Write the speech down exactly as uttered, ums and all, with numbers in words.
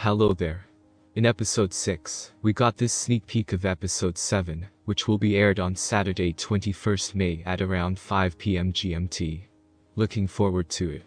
Hello there. In episode six, we got this sneak peek of episode seven, which will be aired on Saturday twenty-first May at around five p m G M T. Looking forward to it.